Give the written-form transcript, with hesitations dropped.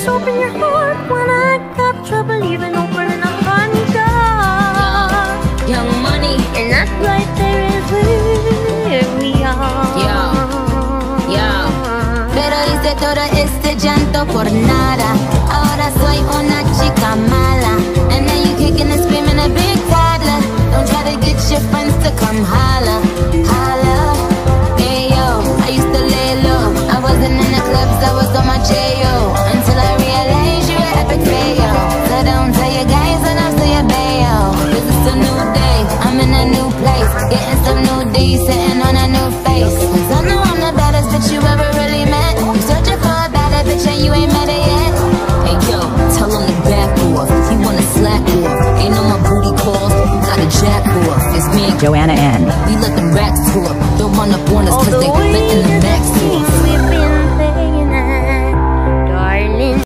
just open your heart when I got trouble even opening up on God. Young Money, and that right there is where we are. Yeah, yeah. Pero hice todo este llanto por nada. Ahora soy una chica mala. And now you kicking and screaming a big toddler. Don't try to get your friends to come holla. Holla. Hey yo, I used to lay low. I wasn't in the clubs, I was on my J.O. Until I realized you were epic fail. So don't tell your guys and I'll say a bayo. Cause it's a new day, I'm in a new place. Getting some new D's, sitting on a new face. Cause I know I'm the baddest bitch you ever really met. And you ain't mad at yet. Hey yo, tell him to back off. He wanna slack off. Ain't on my booty calls. You gotta jack off. It's me and Joanna N. We let them racks pull up. Don't run up on us cause they